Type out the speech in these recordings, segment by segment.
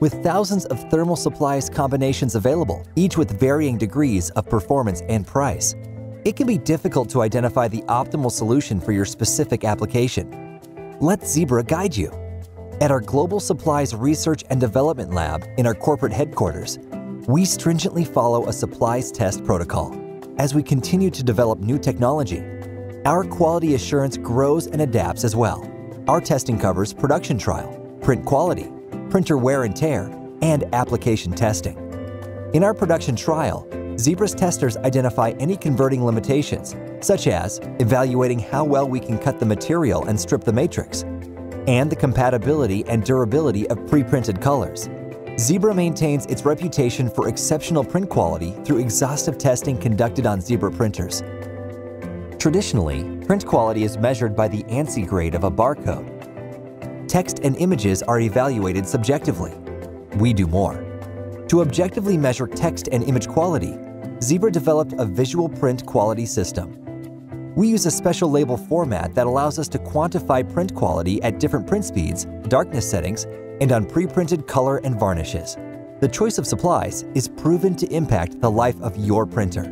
with thousands of thermal supplies combinations available, each with varying degrees of performance and price. It can be difficult to identify the optimal solution for your specific application. Let Zebra guide you. At our Global Supplies Research and Development Lab in our corporate headquarters, we stringently follow a supplies test protocol. As we continue to develop new technology, our quality assurance grows and adapts as well. Our testing covers production trial, print quality, printer wear and tear, and application testing. In our production trial, Zebra's testers identify any converting limitations, such as evaluating how well we can cut the material and strip the matrix, and the compatibility and durability of pre-printed colors. Zebra maintains its reputation for exceptional print quality through exhaustive testing conducted on Zebra printers. Traditionally, print quality is measured by the ANSI grade of a barcode. Text and images are evaluated subjectively. We do more. To objectively measure text and image quality, Zebra developed a visual print quality system. We use a special label format that allows us to quantify print quality at different print speeds, darkness settings, and on pre-printed color and varnishes. The choice of supplies is proven to impact the life of your printer.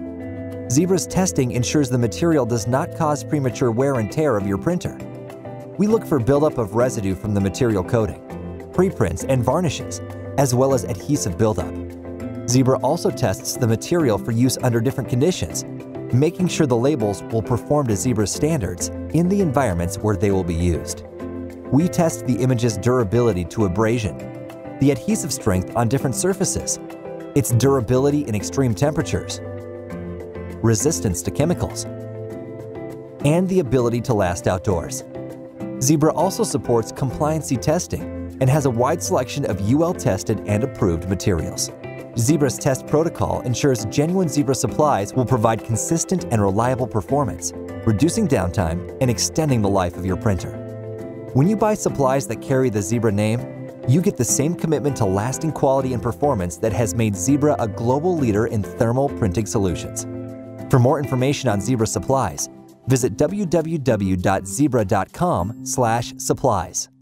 Zebra's testing ensures the material does not cause premature wear and tear of your printer. We look for buildup of residue from the material coating, preprints and varnishes, as well as adhesive buildup. Zebra also tests the material for use under different conditions, making sure the labels will perform to Zebra's standards in the environments where they will be used. We test the image's durability to abrasion, the adhesive strength on different surfaces, its durability in extreme temperatures, resistance to chemicals, and the ability to last outdoors. Zebra also supports compliancy testing and has a wide selection of UL-tested and approved materials. Zebra's test protocol ensures genuine Zebra supplies will provide consistent and reliable performance, reducing downtime and extending the life of your printer. When you buy supplies that carry the Zebra name, you get the same commitment to lasting quality and performance that has made Zebra a global leader in thermal printing solutions. For more information on Zebra supplies, visit www.zebra.com/supplies.